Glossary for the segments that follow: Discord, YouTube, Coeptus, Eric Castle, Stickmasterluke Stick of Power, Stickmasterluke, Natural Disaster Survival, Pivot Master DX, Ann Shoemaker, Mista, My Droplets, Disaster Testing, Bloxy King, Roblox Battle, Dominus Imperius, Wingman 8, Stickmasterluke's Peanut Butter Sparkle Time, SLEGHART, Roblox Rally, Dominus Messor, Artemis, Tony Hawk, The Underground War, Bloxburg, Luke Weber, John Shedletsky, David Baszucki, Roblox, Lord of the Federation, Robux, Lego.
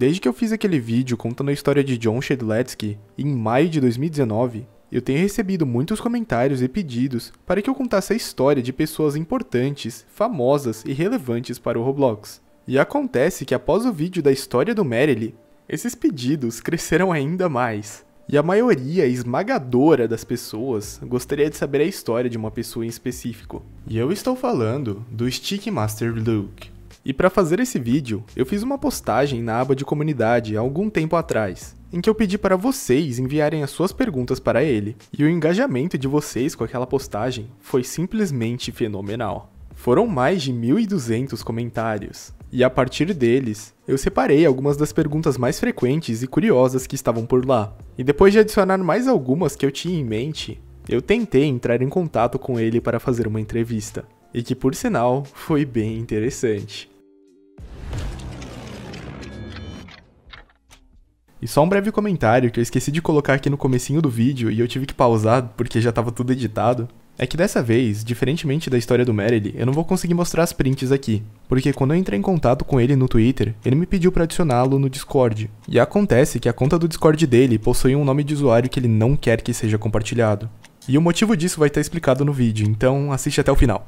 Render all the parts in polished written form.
Desde que eu fiz aquele vídeo contando a história de John Shedletsky, em maio de 2019, eu tenho recebido muitos comentários e pedidos para que eu contasse a história de pessoas importantes, famosas e relevantes para o Roblox. E acontece que após o vídeo da história do Merrily, esses pedidos cresceram ainda mais. E a maioria esmagadora das pessoas gostaria de saber a história de uma pessoa em específico. E eu estou falando do Stickmasterluke. E para fazer esse vídeo, eu fiz uma postagem na aba de comunidade há algum tempo atrás, em que eu pedi para vocês enviarem as suas perguntas para ele, e o engajamento de vocês com aquela postagem foi simplesmente fenomenal. Foram mais de 1.200 comentários, e a partir deles, eu separei algumas das perguntas mais frequentes e curiosas que estavam por lá, e depois de adicionar mais algumas que eu tinha em mente, eu tentei entrar em contato com ele para fazer uma entrevista. E que, por sinal, foi bem interessante. E só um breve comentário que eu esqueci de colocar aqui no comecinho do vídeo e eu tive que pausar porque já estava tudo editado, é que dessa vez, diferentemente da história do Merrily, eu não vou conseguir mostrar as prints aqui, porque quando eu entrei em contato com ele no Twitter, ele me pediu para adicioná-lo no Discord, e acontece que a conta do Discord dele possui um nome de usuário que ele não quer que seja compartilhado. E o motivo disso vai estar explicado no vídeo, então assiste até o final.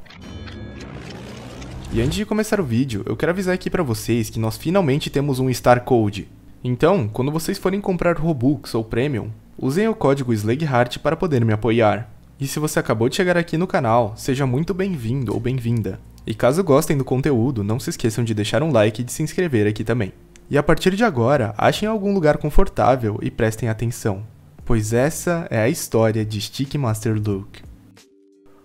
E antes de começar o vídeo, eu quero avisar aqui pra vocês que nós finalmente temos um Star Code. Então, quando vocês forem comprar Robux ou Premium, usem o código SLEGHART para poder me apoiar. E se você acabou de chegar aqui no canal, seja muito bem-vindo ou bem-vinda. E caso gostem do conteúdo, não se esqueçam de deixar um like e de se inscrever aqui também. E a partir de agora, achem algum lugar confortável e prestem atenção, pois essa é a história de Stickmasterluke.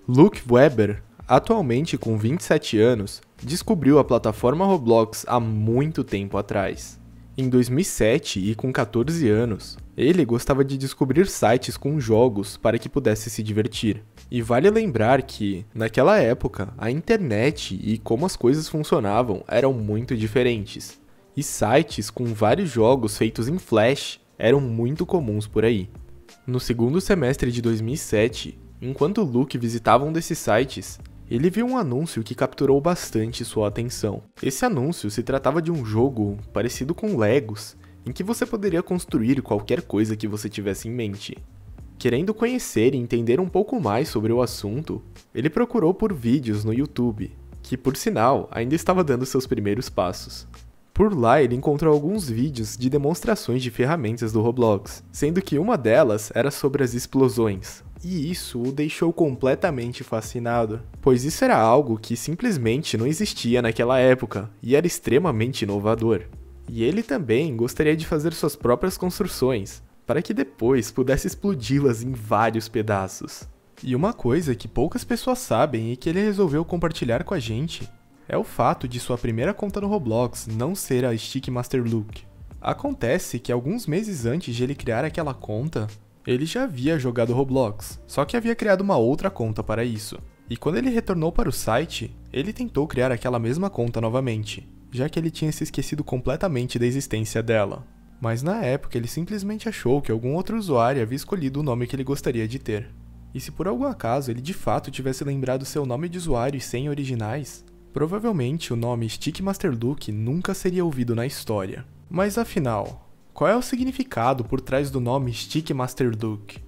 Luke Weber, atualmente com 27 anos, descobriu a plataforma Roblox há muito tempo atrás. Em 2007 e com 14 anos, ele gostava de descobrir sites com jogos para que pudesse se divertir. E vale lembrar que, naquela época, a internet e como as coisas funcionavam eram muito diferentes. E sites com vários jogos feitos em Flash eram muito comuns por aí. No segundo semestre de 2007, enquanto Luke visitava um desses sites, ele viu um anúncio que capturou bastante sua atenção. Esse anúncio se tratava de um jogo parecido com Legos, em que você poderia construir qualquer coisa que você tivesse em mente. Querendo conhecer e entender um pouco mais sobre o assunto, ele procurou por vídeos no YouTube, que por sinal ainda estava dando seus primeiros passos. Por lá, ele encontrou alguns vídeos de demonstrações de ferramentas do Roblox, sendo que uma delas era sobre as explosões. E isso o deixou completamente fascinado, pois isso era algo que simplesmente não existia naquela época, e era extremamente inovador. E ele também gostaria de fazer suas próprias construções, para que depois pudesse explodi-las em vários pedaços. E uma coisa que poucas pessoas sabem e que ele resolveu compartilhar com a gente é o fato de sua primeira conta no Roblox não ser a Stickmasterluke. Acontece que alguns meses antes de ele criar aquela conta, ele já havia jogado Roblox, só que havia criado uma outra conta para isso. E quando ele retornou para o site, ele tentou criar aquela mesma conta novamente, já que ele tinha se esquecido completamente da existência dela. Mas na época ele simplesmente achou que algum outro usuário havia escolhido o nome que ele gostaria de ter. E se por algum acaso ele de fato tivesse lembrado seu nome de usuário e senha originais, provavelmente o nome Stickmasterluke nunca seria ouvido na história. Mas afinal, qual é o significado por trás do nome Stickmasterluke?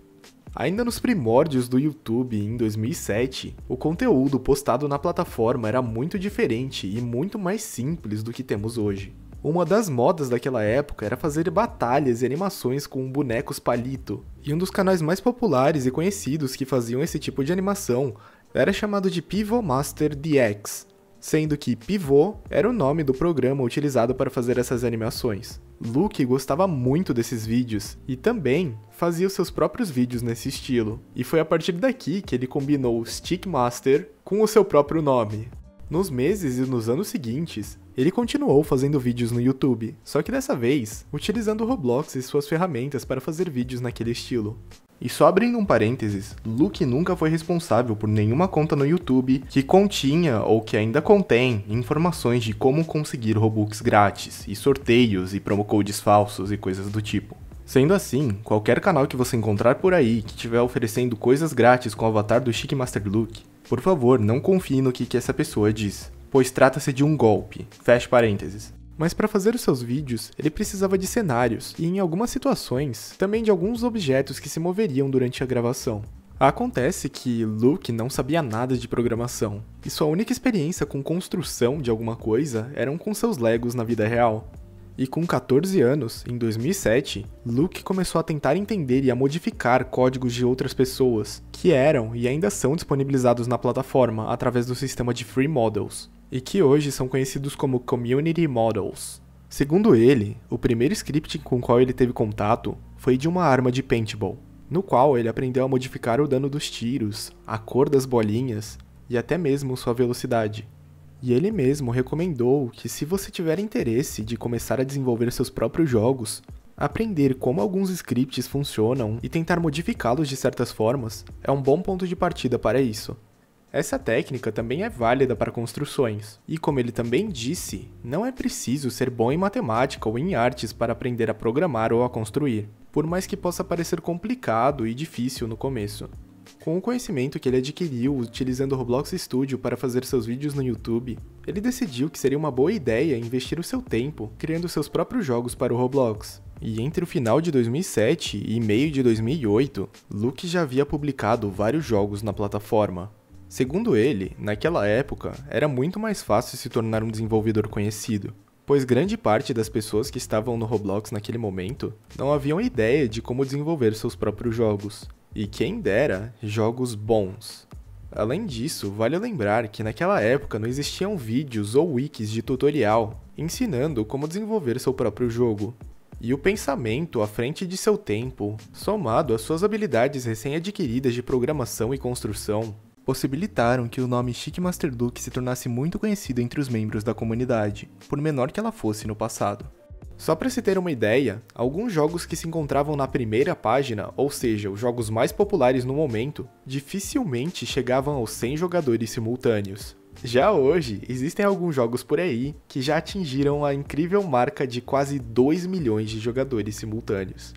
Ainda nos primórdios do YouTube, em 2007, o conteúdo postado na plataforma era muito diferente e muito mais simples do que temos hoje. Uma das modas daquela época era fazer batalhas e animações com bonecos palito, e um dos canais mais populares e conhecidos que faziam esse tipo de animação era chamado de Pivot Master DX, sendo que Pivô era o nome do programa utilizado para fazer essas animações. Luke gostava muito desses vídeos, e também fazia os seus próprios vídeos nesse estilo, e foi a partir daqui que ele combinou Stickmaster com o seu próprio nome. Nos meses e nos anos seguintes, ele continuou fazendo vídeos no YouTube, só que dessa vez, utilizando o Roblox e suas ferramentas para fazer vídeos naquele estilo. E só abrindo um parênteses, Luke nunca foi responsável por nenhuma conta no YouTube que continha ou que ainda contém informações de como conseguir Robux grátis, e sorteios, e promocodes falsos e coisas do tipo. Sendo assim, qualquer canal que você encontrar por aí que estiver oferecendo coisas grátis com o avatar do Stickmasterluke, por favor, não confie no que essa pessoa diz, pois trata-se de um golpe, fecha parênteses. Mas para fazer os seus vídeos, ele precisava de cenários e, em algumas situações, também de alguns objetos que se moveriam durante a gravação. Acontece que Luke não sabia nada de programação, e sua única experiência com construção de alguma coisa eram com seus Legos na vida real. E com 14 anos, em 2007, Luke começou a tentar entender e a modificar códigos de outras pessoas, que eram e ainda são disponibilizados na plataforma através do sistema de Free Models, e que hoje são conhecidos como Community Models. Segundo ele, o primeiro script com o qual ele teve contato foi de uma arma de paintball, no qual ele aprendeu a modificar o dano dos tiros, a cor das bolinhas e até mesmo sua velocidade. E ele mesmo recomendou que, se você tiver interesse de começar a desenvolver seus próprios jogos, aprender como alguns scripts funcionam e tentar modificá-los de certas formas é um bom ponto de partida para isso. Essa técnica também é válida para construções, e como ele também disse, não é preciso ser bom em matemática ou em artes para aprender a programar ou a construir, por mais que possa parecer complicado e difícil no começo. Com o conhecimento que ele adquiriu utilizando o Roblox Studio para fazer seus vídeos no YouTube, ele decidiu que seria uma boa ideia investir o seu tempo criando seus próprios jogos para o Roblox. E entre o final de 2007 e meio de 2008, Luke já havia publicado vários jogos na plataforma. Segundo ele, naquela época, era muito mais fácil se tornar um desenvolvedor conhecido, pois grande parte das pessoas que estavam no Roblox naquele momento não haviam ideia de como desenvolver seus próprios jogos, e quem dera, jogos bons. Além disso, vale lembrar que naquela época não existiam vídeos ou wikis de tutorial ensinando como desenvolver seu próprio jogo. E o pensamento à frente de seu tempo, somado às suas habilidades recém-adquiridas de programação e construção, possibilitaram que o nome Stickmasterluke se tornasse muito conhecido entre os membros da comunidade, por menor que ela fosse no passado. Só para se ter uma ideia, alguns jogos que se encontravam na primeira página, ou seja, os jogos mais populares no momento, dificilmente chegavam aos 100 jogadores simultâneos. Já hoje, existem alguns jogos por aí que já atingiram a incrível marca de quase 2 milhões de jogadores simultâneos.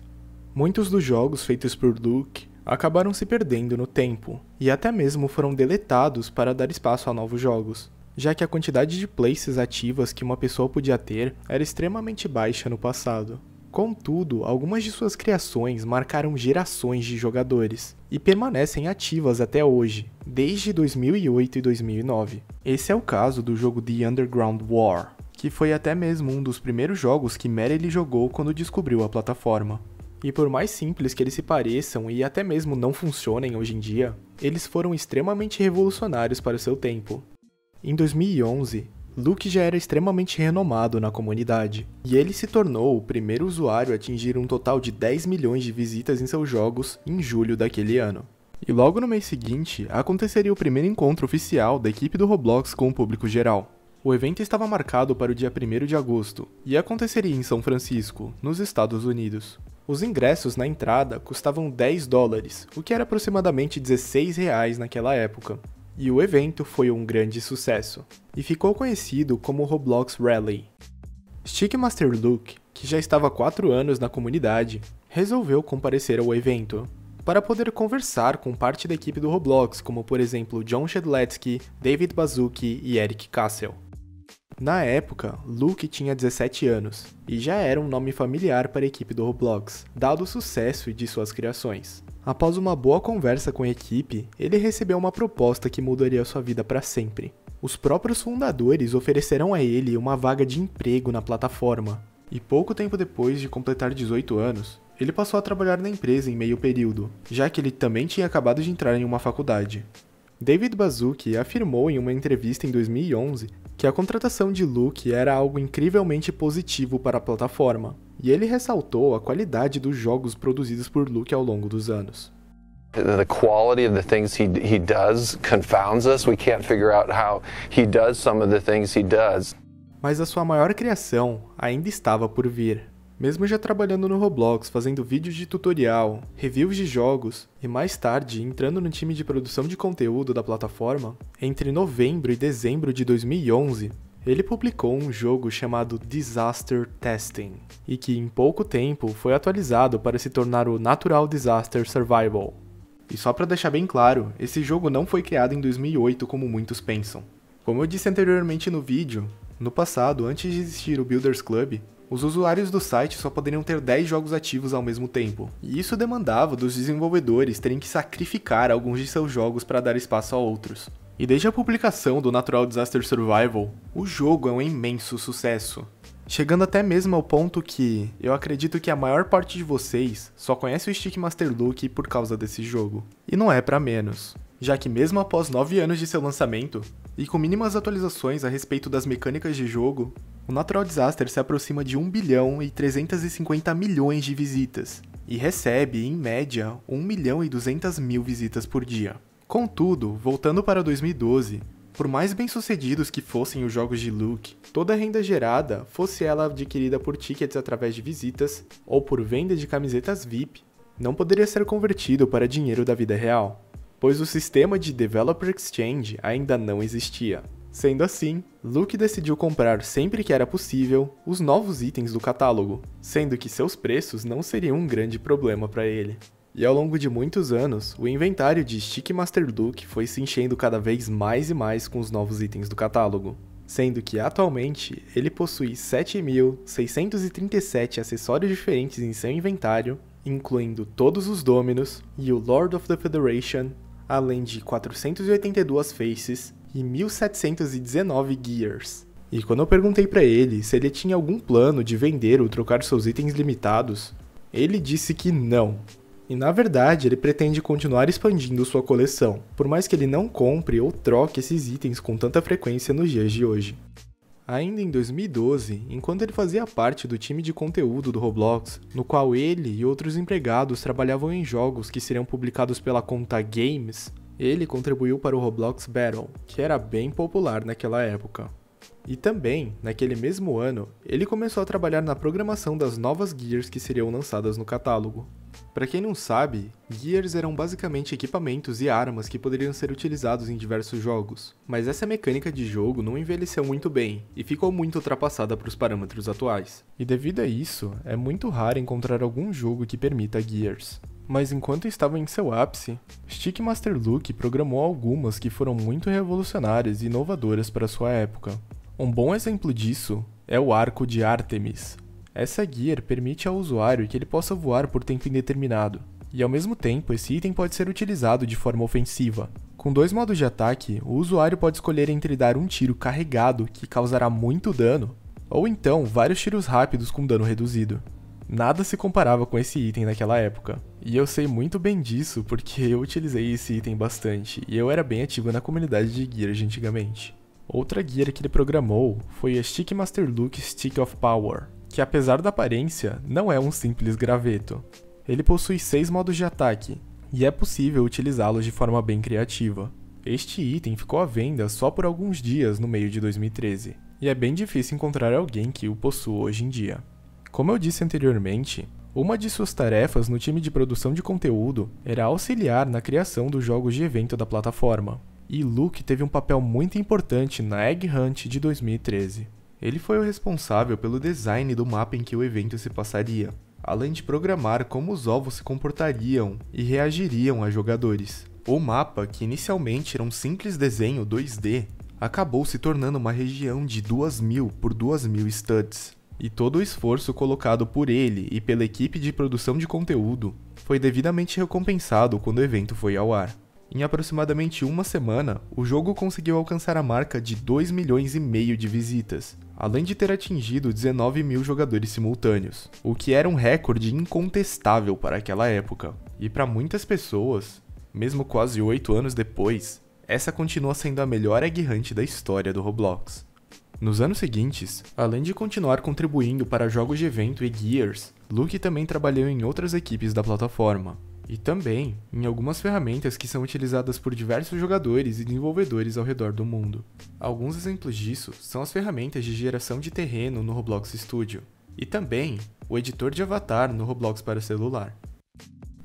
Muitos dos jogos feitos por Luke acabaram se perdendo no tempo, e até mesmo foram deletados para dar espaço a novos jogos, já que a quantidade de places ativas que uma pessoa podia ter era extremamente baixa no passado. Contudo, algumas de suas criações marcaram gerações de jogadores, e permanecem ativas até hoje, desde 2008 e 2009. Esse é o caso do jogo The Underground War, que foi até mesmo um dos primeiros jogos que Merrill jogou quando descobriu a plataforma. E por mais simples que eles se pareçam e até mesmo não funcionem hoje em dia, eles foram extremamente revolucionários para o seu tempo. Em 2011, Luke já era extremamente renomado na comunidade, e ele se tornou o primeiro usuário a atingir um total de 10 milhões de visitas em seus jogos em julho daquele ano. E logo no mês seguinte, aconteceria o primeiro encontro oficial da equipe do Roblox com o público geral. O evento estava marcado para o dia 1º de agosto, e aconteceria em São Francisco, nos Estados Unidos. Os ingressos na entrada custavam $10, o que era aproximadamente R$16 naquela época, e o evento foi um grande sucesso, e ficou conhecido como Roblox Rally. Stickmasterluke, que já estava há 4 anos na comunidade, resolveu comparecer ao evento, para poder conversar com parte da equipe do Roblox, como por exemplo John Shedletsky, David Baszucki e Eric Castle. Na época, Luke tinha 17 anos, e já era um nome familiar para a equipe do Roblox, dado o sucesso de suas criações. Após uma boa conversa com a equipe, ele recebeu uma proposta que mudaria sua vida para sempre. Os próprios fundadores ofereceram a ele uma vaga de emprego na plataforma, e pouco tempo depois de completar 18 anos, ele passou a trabalhar na empresa em meio período, já que ele também tinha acabado de entrar em uma faculdade. David Baszucki afirmou em uma entrevista em 2011 que a contratação de Luke era algo incrivelmente positivo para a plataforma, e ele ressaltou a qualidade dos jogos produzidos por Luke ao longo dos anos. The quality of the things he does confounds us. We can't figure out how he does some of the things he does. Mas a sua maior criação ainda estava por vir. Mesmo já trabalhando no Roblox, fazendo vídeos de tutorial, reviews de jogos e mais tarde entrando no time de produção de conteúdo da plataforma, entre novembro e dezembro de 2011, ele publicou um jogo chamado Disaster Testing, e que em pouco tempo foi atualizado para se tornar o Natural Disaster Survival. E só para deixar bem claro, esse jogo não foi criado em 2008 como muitos pensam. Como eu disse anteriormente no vídeo, No passado, antes de existir o Builders Club, os usuários do site só poderiam ter 10 jogos ativos ao mesmo tempo, e isso demandava dos desenvolvedores terem que sacrificar alguns de seus jogos para dar espaço a outros. E desde a publicação do Natural Disaster Survival, o jogo é um imenso sucesso, chegando até mesmo ao ponto que eu acredito que a maior parte de vocês só conhece o Stickmasterluke por causa desse jogo. E não é para menos, já que mesmo após 9 anos de seu lançamento, e com mínimas atualizações a respeito das mecânicas de jogo, o Natural Disaster se aproxima de 1 bilhão e 350 milhões de visitas, e recebe, em média, 1 milhão e 200 mil visitas por dia. Contudo, voltando para 2012, por mais bem-sucedidos que fossem os jogos de Luke, toda a renda gerada, fosse ela adquirida por tickets através de visitas ou por venda de camisetas VIP, não poderia ser convertido para dinheiro da vida real, pois o sistema de Developer Exchange ainda não existia. Sendo assim, Luke decidiu comprar sempre que era possível os novos itens do catálogo, sendo que seus preços não seriam um grande problema para ele. E ao longo de muitos anos, o inventário de Stickmasterluke foi se enchendo cada vez mais e mais com os novos itens do catálogo, sendo que atualmente ele possui 7.637 acessórios diferentes em seu inventário, incluindo todos os Dominus e o Lord of the Federation, além de 482 faces e 1.719 gears. E quando eu perguntei pra ele se ele tinha algum plano de vender ou trocar seus itens limitados, ele disse que não. E na verdade ele pretende continuar expandindo sua coleção, por mais que ele não compre ou troque esses itens com tanta frequência nos dias de hoje. Ainda em 2012, enquanto ele fazia parte do time de conteúdo do Roblox, no qual ele e outros empregados trabalhavam em jogos que seriam publicados pela conta Games, ele contribuiu para o Roblox Battle, que era bem popular naquela época. E também, naquele mesmo ano, ele começou a trabalhar na programação das novas Gears que seriam lançadas no catálogo. Para quem não sabe, Gears eram basicamente equipamentos e armas que poderiam ser utilizados em diversos jogos, mas essa mecânica de jogo não envelheceu muito bem e ficou muito ultrapassada para os parâmetros atuais. E devido a isso, é muito raro encontrar algum jogo que permita Gears. Mas enquanto estava em seu ápice, Stickmasterluke programou algumas que foram muito revolucionárias e inovadoras para sua época. Um bom exemplo disso é o arco de Artemis. Essa gear permite ao usuário que ele possa voar por tempo indeterminado, e ao mesmo tempo esse item pode ser utilizado de forma ofensiva. Com dois modos de ataque, o usuário pode escolher entre dar um tiro carregado, que causará muito dano, ou então vários tiros rápidos com dano reduzido. Nada se comparava com esse item naquela época. E eu sei muito bem disso porque eu utilizei esse item bastante e eu era bem ativo na comunidade de gear de antigamente. Outra gear que ele programou foi a Stickmasterluke Stick of Power, que apesar da aparência, não é um simples graveto. Ele possui 6 modos de ataque e é possível utilizá-los de forma bem criativa. Este item ficou à venda só por alguns dias no meio de 2013 e é bem difícil encontrar alguém que o possua hoje em dia. Como eu disse anteriormente, uma de suas tarefas no time de produção de conteúdo era auxiliar na criação dos jogos de evento da plataforma, e Luke teve um papel muito importante na Egg Hunt de 2013. Ele foi o responsável pelo design do mapa em que o evento se passaria, além de programar como os ovos se comportariam e reagiriam a jogadores. O mapa, que inicialmente era um simples desenho 2D, acabou se tornando uma região de 2.000 por 2.000 studs. E todo o esforço colocado por ele e pela equipe de produção de conteúdo foi devidamente recompensado quando o evento foi ao ar. Em aproximadamente uma semana, o jogo conseguiu alcançar a marca de 2,5 milhões de visitas, além de ter atingido 19 mil jogadores simultâneos, o que era um recorde incontestável para aquela época. E para muitas pessoas, mesmo quase 8 anos depois, essa continua sendo a melhor Egg Hunt da história do Roblox. Nos anos seguintes, além de continuar contribuindo para jogos de evento e Gears, Luke também trabalhou em outras equipes da plataforma, e também em algumas ferramentas que são utilizadas por diversos jogadores e desenvolvedores ao redor do mundo. Alguns exemplos disso são as ferramentas de geração de terreno no Roblox Studio, e também o editor de avatar no Roblox para celular.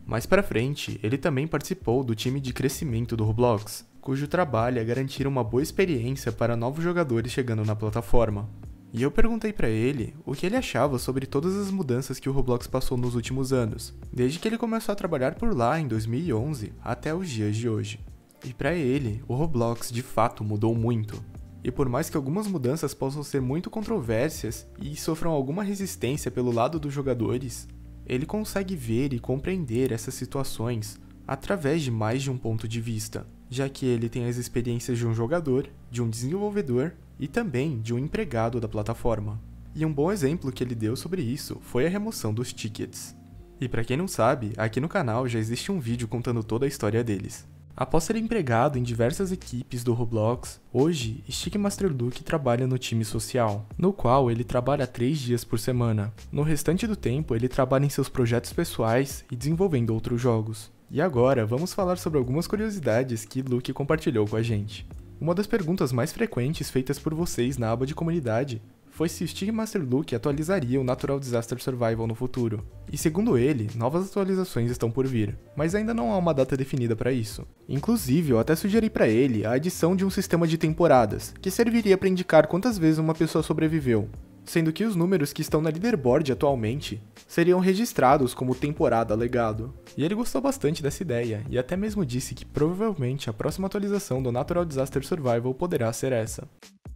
Mais pra frente, ele também participou do time de crescimento do Roblox, cujo trabalho é garantir uma boa experiência para novos jogadores chegando na plataforma. E eu perguntei pra ele o que ele achava sobre todas as mudanças que o Roblox passou nos últimos anos, desde que ele começou a trabalhar por lá em 2011 até os dias de hoje. E pra ele, o Roblox de fato mudou muito. E por mais que algumas mudanças possam ser muito controversas e sofram alguma resistência pelo lado dos jogadores, ele consegue ver e compreender essas situações através de mais de um ponto de vista, já que ele tem as experiências de um jogador, de um desenvolvedor e também de um empregado da plataforma. E um bom exemplo que ele deu sobre isso foi a remoção dos tickets. E pra quem não sabe, aqui no canal já existe um vídeo contando toda a história deles. Após ser empregado em diversas equipes do Roblox, hoje Stickmasterluke trabalha no time social, no qual ele trabalha 3 dias por semana. No restante do tempo, ele trabalha em seus projetos pessoais e desenvolvendo outros jogos. E agora, vamos falar sobre algumas curiosidades que Luke compartilhou com a gente. Uma das perguntas mais frequentes feitas por vocês na aba de comunidade foi se o Stickmasterluke atualizaria o Natural Disaster Survival no futuro. E segundo ele, novas atualizações estão por vir, mas ainda não há uma data definida para isso. Inclusive, eu até sugeri para ele a adição de um sistema de temporadas, que serviria para indicar quantas vezes uma pessoa sobreviveu, sendo que os números que estão na leaderboard atualmente seriam registrados como temporada legado. E ele gostou bastante dessa ideia, e até mesmo disse que provavelmente a próxima atualização do Natural Disaster Survival poderá ser essa.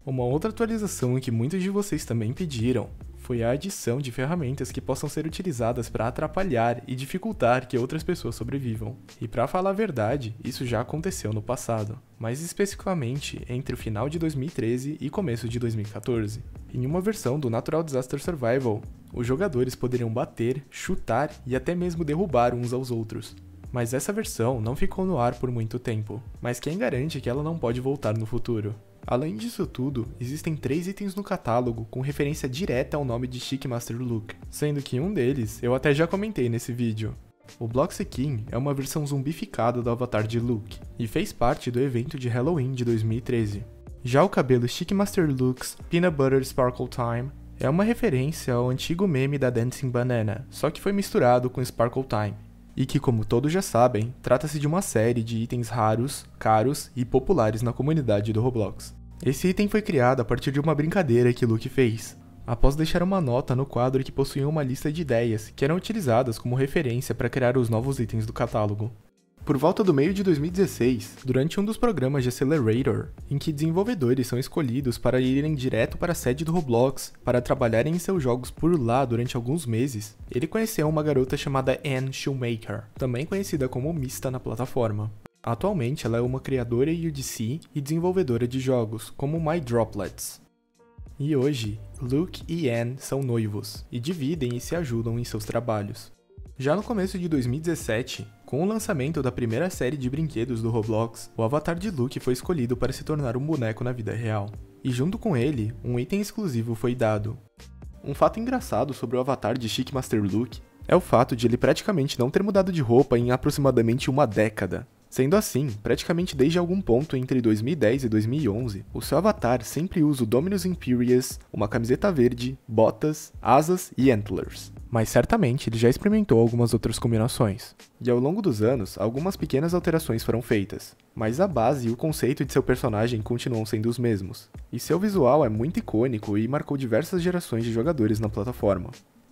Uma outra atualização que muitos de vocês também pediram foi a adição de ferramentas que possam ser utilizadas para atrapalhar e dificultar que outras pessoas sobrevivam. E para falar a verdade, isso já aconteceu no passado, mais especificamente entre o final de 2013 e começo de 2014. Em uma versão do Natural Disaster Survival, os jogadores poderiam bater, chutar e até mesmo derrubar uns aos outros. Mas essa versão não ficou no ar por muito tempo, mas quem garante que ela não pode voltar no futuro? Além disso tudo, existem 3 itens no catálogo com referência direta ao nome de Stickmasterluke, sendo que um deles eu até já comentei nesse vídeo. O Bloxy King é uma versão zumbificada do avatar de Luke, e fez parte do evento de Halloween de 2013. Já o cabelo Stickmasterluke's Peanut Butter Sparkle Time é uma referência ao antigo meme da Dancing Banana, só que foi misturado com Sparkle Time, e que, como todos já sabem, trata-se de uma série de itens raros, caros e populares na comunidade do Roblox. Esse item foi criado a partir de uma brincadeira que Luke fez, após deixar uma nota no quadro que possuía uma lista de ideias que eram utilizadas como referência para criar os novos itens do catálogo. Por volta do meio de 2016, durante um dos programas de Accelerator, em que desenvolvedores são escolhidos para irem direto para a sede do Roblox para trabalharem em seus jogos por lá durante alguns meses, ele conheceu uma garota chamada Ann Shoemaker, também conhecida como Mista na plataforma. Atualmente, ela é uma criadora UGC e desenvolvedora de jogos, como My Droplets. E hoje, Luke e Ann são noivos, e dividem e se ajudam em seus trabalhos. Já no começo de 2017, com o lançamento da primeira série de brinquedos do Roblox, o avatar de Luke foi escolhido para se tornar um boneco na vida real. E junto com ele, um item exclusivo foi dado. Um fato engraçado sobre o avatar de Stickmasterluke é o fato de ele praticamente não ter mudado de roupa em aproximadamente uma década. Sendo assim, praticamente desde algum ponto entre 2010 e 2011, o seu avatar sempre usa o Dominus Imperius, uma camiseta verde, botas, asas e antlers. Mas certamente ele já experimentou algumas outras combinações. E ao longo dos anos, algumas pequenas alterações foram feitas, mas a base e o conceito de seu personagem continuam sendo os mesmos. E seu visual é muito icônico e marcou diversas gerações de jogadores na plataforma.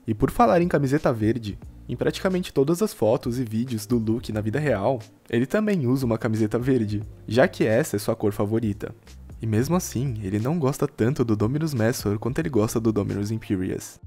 E por falar em camiseta verde, em praticamente todas as fotos e vídeos do Luke na vida real, ele também usa uma camiseta verde, já que essa é sua cor favorita. E mesmo assim, ele não gosta tanto do Dominus Messor quanto ele gosta do Dominus Imperius.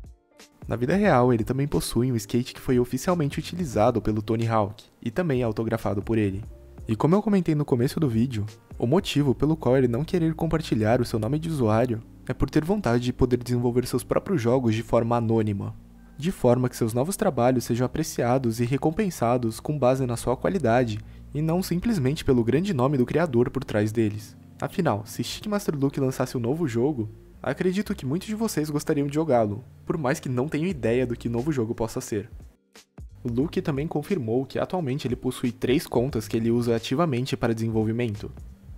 Na vida real, ele também possui um skate que foi oficialmente utilizado pelo Tony Hawk, e também é autografado por ele. E como eu comentei no começo do vídeo, o motivo pelo qual ele não querer compartilhar o seu nome de usuário é por ter vontade de poder desenvolver seus próprios jogos de forma anônima, de forma que seus novos trabalhos sejam apreciados e recompensados com base na sua qualidade e não simplesmente pelo grande nome do criador por trás deles. Afinal, se Stickmasterluke lançasse um novo jogo, acredito que muitos de vocês gostariam de jogá-lo, por mais que não tenham ideia do que o novo jogo possa ser. Luke também confirmou que atualmente ele possui 3 contas que ele usa ativamente para desenvolvimento.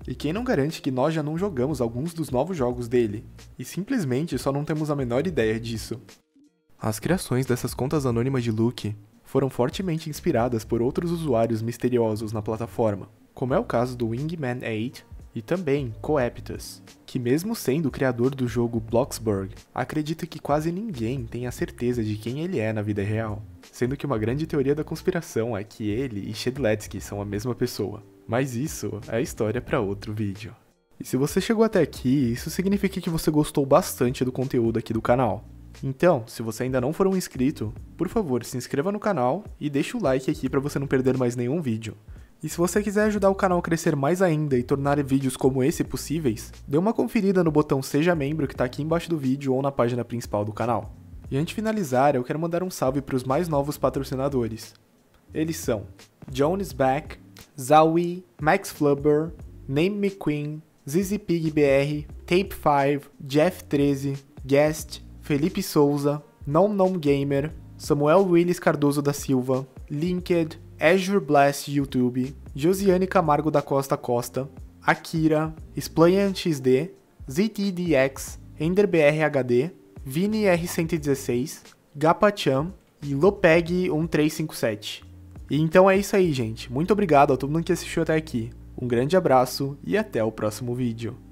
E quem não garante que nós já não jogamos alguns dos novos jogos dele, e simplesmente só não temos a menor ideia disso. As criações dessas contas anônimas de Luke foram fortemente inspiradas por outros usuários misteriosos na plataforma, como é o caso do Wingman 8 e também Coeptus, que mesmo sendo o criador do jogo Bloxburg, acredita que quase ninguém tem a certeza de quem ele é na vida real, sendo que uma grande teoria da conspiração é que ele e Shedletsky são a mesma pessoa. Mas isso é história para outro vídeo. E se você chegou até aqui, isso significa que você gostou bastante do conteúdo aqui do canal. Então, se você ainda não for um inscrito, por favor, se inscreva no canal e deixa o like aqui para você não perder mais nenhum vídeo. E se você quiser ajudar o canal a crescer mais ainda e tornar vídeos como esse possíveis, dê uma conferida no botão Seja Membro que tá aqui embaixo do vídeo ou na página principal do canal. E antes de finalizar, eu quero mandar um salve para os mais novos patrocinadores. Eles são Jones Back, Zawi, Max Flubber, Name Me Queen, ZZPigBR, Tape5, Jeff13, Guest, Felipe Souza, NomNom Gamer, Samuel Willis Cardoso da Silva, Linked, Azure Blast YouTube, Josiane Camargo da Costa Costa, Akira, SplayanXD, ZTDX, EnderBRHD, ViniR116, Gapachan e Lopeg1357. E então é isso aí, gente. Muito obrigado a todo mundo que assistiu até aqui. Um grande abraço e até o próximo vídeo.